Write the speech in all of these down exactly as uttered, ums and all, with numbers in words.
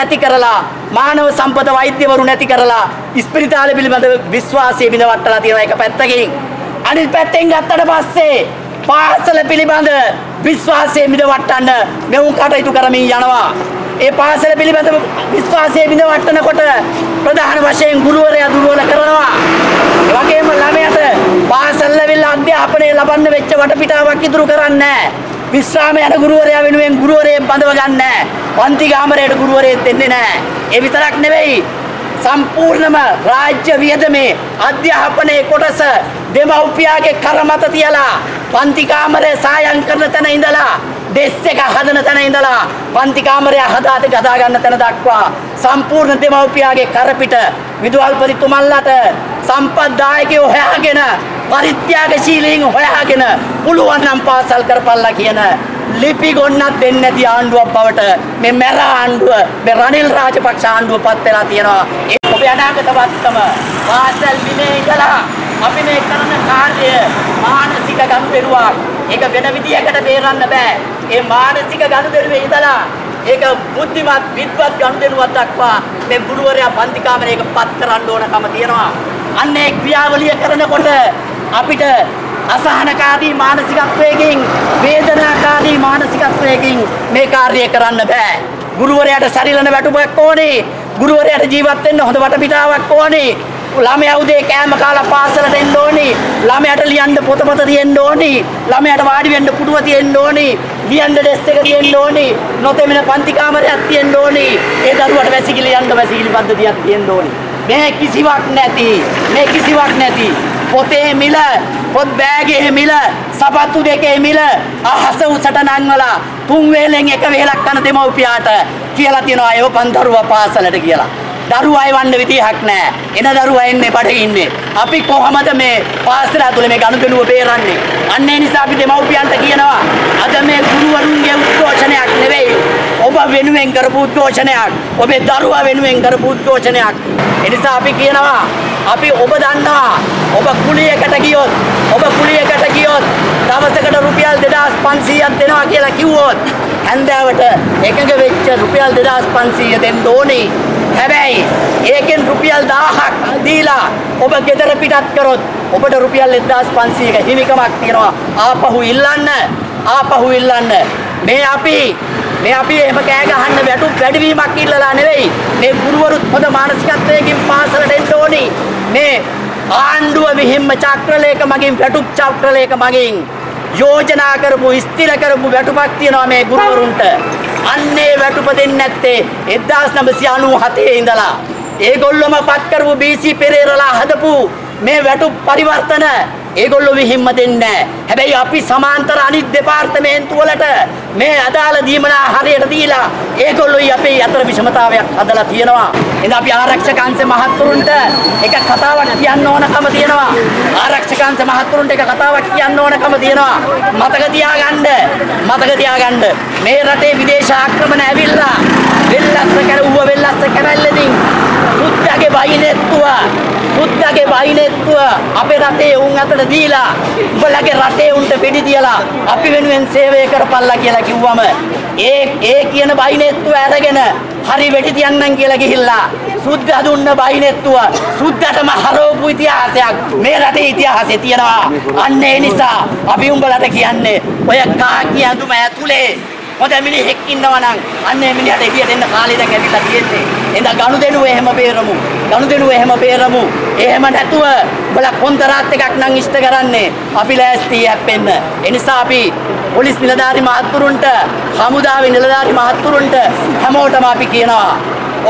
तज्ञ करला मानव संपद वैद्यवरू නැති කරලා ස්පිරිතාල පිළිබඳ විශ්වාසය බිඳවට්ටලා තියෙන එක පැත්තකින් අනිත් පැත්තෙන් ගත්තට පස්සේ පාසල පිළිබඳ විශ්වාසය බිඳවට්ටන්න මෙවුන් කටයුතු කරමින් යනවා ඒ පාසල පිළිබඳ විශ්වාසය බිඳවට්ටනකොට ප්‍රධාන වශයෙන් ගුරුවරයා දුර්වල කරනවා ඒ වගේම ළමයාට පාසල් ලෙවල් අධ්‍යාපනය ලබන්න වෙච්ච වටපිටාවක් ඉදිරි කරන්නේ නැහැ විශ්‍රාම යන ගුරුවරයා වෙනුවෙන් ගුරුවරයෙක් බඳව ගන්න නැහැ. පන්ති ගාමරයට ගුරුවරයෙක් දෙන්නේ නැහැ. ඒ විතරක් නෙවෙයි සම්පූර්ණම රාජ්‍ය වියදමේ අධ්‍යාපනයේ කොටස දෙමව්පියගේ කර මත තියලා පන්ති කාමරේ සායම් කරන තැන ඉඳලා ඩෙස් එක හදන තැන ඉඳලා පන්ති කාමරය හදාද ගදා ගන්න තැන දක්වා සම්පූර්ණ දෙමව්පියගේ කර පිට විදුහල්පතිතුමන්ලාට සම්පත්දායකයෝ හොයාගෙන පරිත්‍යාගශීලීන් හොයාගෙන පුළුවන් නම් පාසල් කරපල්ලා කියන ලිපි ගොන්නක් දෙන්නේ නැති ආණ්ඩුවක් බවට මේ මැර ආණ්ඩුව මේ රනිල් රාජපක්ෂ ආණ්ඩුව පත් වෙලා තියෙනවා. ඒ ඔබ අනාගතවත්තම පාසල් විනේ ඉඳලා අපි මේ කරන කාර්ය මානසික ගනුදෙනුවක්. ඒක වෙන විදියකට බේරන්න බෑ. ඒ මානසික ගනුදෙනුවේ ඉඳලා ඒක බුද්ධිමත් විද්වත් ගනුදෙනුවක් දක්වා මේ ගුරුවරයා පන්ති කාමරයක පත් කරන්න ඕනකම තියෙනවා. අන්න ඒ ක්‍රියාවලිය කරනකොට අපිට අසහනකාරී මානසිකත්වයකින් වේදනාකාරී මානසිකත්වයකින් මේ කාර්යය කරන්න බෑ ගුරුවරයාට ශරීරන වැටුපක් ඕනේ ගුරුවරයාට ජීවත් වෙන්න හොඳ වටපිටාවක් ඕනේ ළමයා උදේ කෑම කාලා පාසලට එන්න ඕනේ ළමයාට ලියන්න පොතපත තියෙන්න ඕනේ ළමයාට වාඩි වෙන්න පුටුව තියෙන්න ඕනේ ලියන්න ඩෙස්ක් එක තියෙන්න ඕනේ නොතෙමන පන්ති කාමරයක් තියෙන්න ඕනේ ඒ දරුවට වැසිකිලි යන්න වැසිකිලි පද්ධතියක් තියෙන්න ඕනේ මේ කිසිවක් නැති මේ කිසිවක් නැති පොතේ මිල පොත් බෑගේ මිල සපත්තු දෙකේ මිල අහස උසට නංවලා තුන් වේලෙන් එක වේලක් කන දෙමව්පියාට කියලා තියනවා අයව පන්දරුවා පාසලට කියලා. දරුවා එවන්න විදිහක් නැහැ. එන දරුවා එන්නේ බඩේ ඉන්නේ. අපි කොහමද මේ පාසල ඇතුලේ මේ ගනුදෙනුව බේරන්නේ? අන්න ඒ නිසා අපි දෙමව්පියන්ට කියනවා අද මේ ගුරුවරුන්ගේ උද්ඝෝෂණයක් නෙවෙයි. ඔබ වෙනුවෙන් කරපු උද්ඝෝෂණයක්. ඔබේ දරුවා වෙනුවෙන් කරපු උද්ඝෝෂණයක්. ඒ නිසා අපි කියනවා අපි ඔබ දන්නවා ඔබ කුලියකට ගියොත් ඔබ කුලියකට ගියොත් දවසකට රුපියල් දෙදාස් පන්සීයක් දෙනවා කියලා කිව්වොත් හන්දාවට එකඟ වෙච්ච රුපියල් දෙදාස් පන්සීය දෙන්න ඕනේ හැබැයි ඒකෙන් රුපියල් දහයක් දීලා ඔබ ගෙදර පිටත් කරොත් ඔබට රුපියල් දෙදාස් පන්සීයක හිමිකමක් තියෙනවා ආපහු ඉල්ලන්න ආපහු ඉල්ලන්න මේ අපි මේ අපි එහෙම කෑ ගහන්න වැටුප් වැඩිවීමක් ඉල්ලලා නෙවෙයි මේ ගුරුවරුත් හොඳ මානසිකත්වයකින් පාසලට එන්න ඕනේ මේ ආණ්ඩුව මෙහෙම චක්‍රලේක මගින් වැටුප් චක්‍රලේක මගින් යෝජනා කරපු ස්ථිර කරපු වැටුපක් තියෙනවා මේ ගුරුවරුන්ට අන්නේ වැටුප දෙන්නේ නැත්තේ එක්දාස් නවසිය අනූ හතේ ඉඳලා ඒගොල්ලොම පත් කරපු බීසී පෙරේරලා හදපු මේ වැටුප් පරිවර්තන ඒගොල්ලෝ මෙහෙම දෙන්නේ නැහැ. හැබැයි අපි සමාන්තර අනිත් දෙපාර්තමේන්තු වලට මේ අදාළ දීමනා හරියට දීලා ඒගොල්ලෝයි අපේ අතර විෂමතාවයක් හදලා තියෙනවා. එහෙනම් අපි ආරක්ෂක අංශ මහත්තුරුන්ට එක කතාවක් කියන්න ඕනකම තියෙනවා. ආරක්ෂක අංශ මහත්තුරුන්ට එක කතාවක් කියන්න ඕනකම තියෙනවා. මතක තියාගන්න. මතක තියාගන්න. මේ රටේ විදේශ ආක්‍රමණ ඇවිල්ලා වෙල්ලස්ස කරුව වෙල්ලස්ස කරල්ලෙමින් සුද්දාගේ වයිනෙත්තුව සුද්දාගේ වයිනෙත්තුව අපේ රටේ උන් අතට දීලා උඹලගේ රටේ උන්ට පිටි තියලා අපි වෙනුවෙන් සේවය කරපල්ලා කියලා කිව්වම ඒ ඒ කියන වයිනෙත්තුව අරගෙන හරි වෙටි තියන්නම් කියලා ගිහිල්ලා සුද්දා දුන්න වයිනෙත්තුව සුද්දාටම හරවපු ඉතිහාසයක් මේ රටේ ඉතිහාසයේ තියෙනවා අන්න ඒ නිසා අපි උඹලට කියන්නේ ඔය කාකිය අඳුම ඇතුලේ මොකද මිනිහෙක් ඉන්නවා නම් අන්න ඒ මිනිහට එළියට එන්න කාලේ දැන් ඇවිල්ලා තියෙන්නේ. එහෙනම් ගනුදෙනුව එහෙම බේරමු. ගනුදෙනුව එහෙම බේරමු. එහෙම නැතුව ඔයාලා කොන්තරාත් එකක් නම් ඉෂ්ට කරන්නේ අපි ලෑස්තියි හැප්පෙන්න. ඒ නිසා අපි පොලිස් නිලධාරි මහත්තුරුන්ට, හමුදාවේ නිලධාරි මහත්තුරුන්ට හැමෝටම අපි කියනවා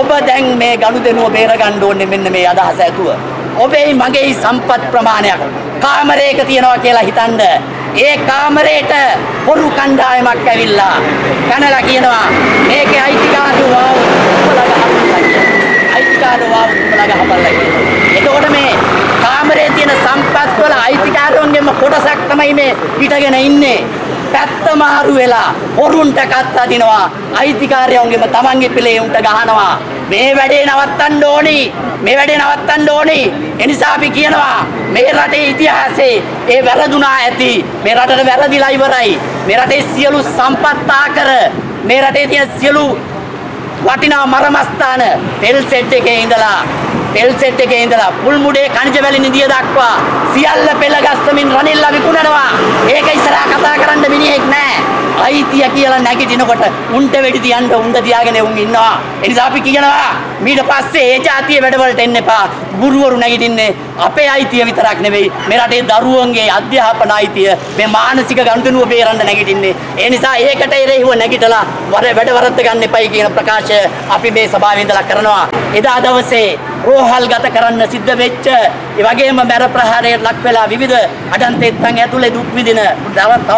ඔබ දැන් මේ ගනුදෙනුව බේරගන්න ඕනේ මෙන්න මේ අදහස ඇතුව. ඔබේ මගේ සම්පත් ප්‍රමාණයක් කාමරයක තියනවා කියලා හිතන්න. ඒ කාමරේට පොරු කණ්ඩායමක් ඇවිල්ලා කනලා කියනවා මේකේ අයිතිකාරු වාව උඹලා ගහපල්ලා කියනවා අයිතිකාරු වාව උඹලා ගහපල්ලා කියනවා එතකොට මේ කාමරේ තියෙන සම්පත් වල අයිතිකාරුන්ගෙම කොටසක් තමයි මේ පිටගෙන ඉන්නේ පැත්ත මාරු වෙලා පොරුන්ට කත් අදිනවා අයිතිකාරයන්ගෙම තමන්ගේ පිළේ උන්ට ගහනවා මේ වැඩේ නවත්තන්න ඕනි මේ වැඩේ නවත්තන්න ඕනි ඒ නිසා අපි කියනවා මේ රටේ ඉතිහාසයේ ඒ වැරදුනා ඇති මේ රටට වැරදිලා ඉවරයි මේ රටේ සියලු සම්පත් ආකර මේ රටේ තියෙන සියලු වටිනා මරමස්ථාන තෙල් සෙට් එකේ ඉඳලා තෙල් සෙට් එකේ ඉඳලා මුල්මුඩේ කණිජවැලි නිදිය දක්වා සියල්ල පෙළගස්සමින් රනිල්ලා විකුණනවා. ඒක ඉස්සරහා කතා කරන්න මිනිහෙක් නැහැ. අයිතිය කියලා නැගිටිනකොට උන්ට වෙඩි තියන්න උන්ද තියාගෙන උන් ඉන්නවා. ඒ නිසා අපි කියනවා ඊට පස්සේ ඒ જાතිය වැඩවලට එන්න එපා. ගුරුවරු නැගිටින්නේ අපේ අයිතිය විතරක් නෙවෙයි මේ රටේ දරුවන්ගේ අධ්‍යාපන අයිතිය මේ මානසික ගනුදෙනුව බේරන්න නැගිටින්නේ. ඒ නිසා ඒකට එරෙහිව නැගිටලා වැඩ වරද්ද ගන්න එපයි කියන ප්‍රකාශය අපි මේ සභාවේ ඉඳලා කරනවා. එදා දවසේ රෝහල් ගත කරන්න සිද්ධ වෙච්ච ඒ වගේම මර ප්‍රහාරයට ලක් වෙලා විවිධ අඩන්තෙත්තන් ඇතුලේ දුක් විඳින තවමත්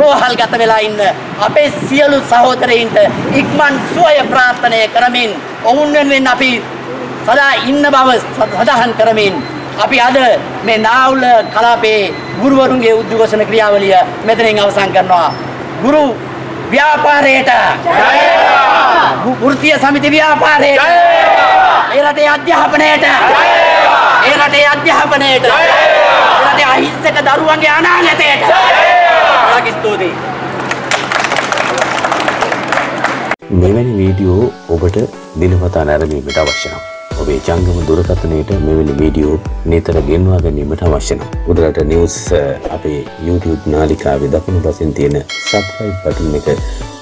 රෝහල් ගත වෙලා ඉන්න අපේ සියලු සහෝදරයින්ට ඉක්මන් සුවය ප්‍රාර්ථනා කරමින් ඔවුන් වෙනුවෙන් අපි සදා ඉන්න බව සදාහන් කරමින් අපි අද මේ නාවුල කලාපයේ ගුරුවරුන්ගේ උද්ඝෝෂණ ක්‍රියාවලිය මෙතනින් අවසන් කරනවා. ගුරු ව්‍යාපාරයට ජය වේවා. වෘත්තීය සමිති ව්‍යාපාරයට ජය වේවා. ඒ රටේ අධ්‍යාපනයට ජය වේවා. ඒ රටේ අධ්‍යාපනයට ජය වේවා. ඒ රටේ අහිංසක දරුවන්ගේ අනාගතයට ජය වේවා. ලකි ස්තුතියි. මෙවැනි වීඩියෝ ඔබට දිනපතා නැරඹීමට අවශ්‍ය නම් ඔබේ ජංගම දුරකථනයට මෙවැනි වීඩියෝ නිතර ගෙන්වා ගැනීමට අවශ්‍ය නම් උඩරට නිවුස් අපේ YouTube නාලිකාවේ දකුණු පසෙන් තියෙන subscribe button එක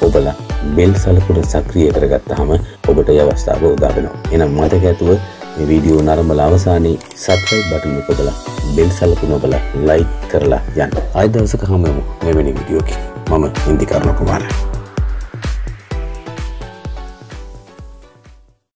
ඔබලා bell සලකුණ සක්‍රිය කරගත්තාම ඔබට ඒ අවස්ථාව උදා වෙනවා. එහෙනම් මතක ඇතුව මේ වීඩියෝ නරඹලා අවසානයේ subscribe button එක ඔබලා bell සලකුණ ඔබලා like කරලා යන්න. ආයෙ දවසක හමුවෙමු මෙවැනි වීඩියෝකින්. මම ඉන්දිකාර්ණ කුමාරයා.